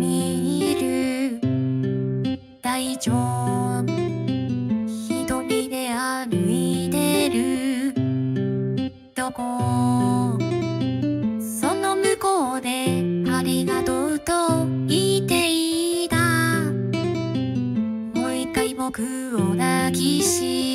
見る大丈夫一人で歩いてるどこその向こうでありがとうと言っていたもう一回僕を抱きし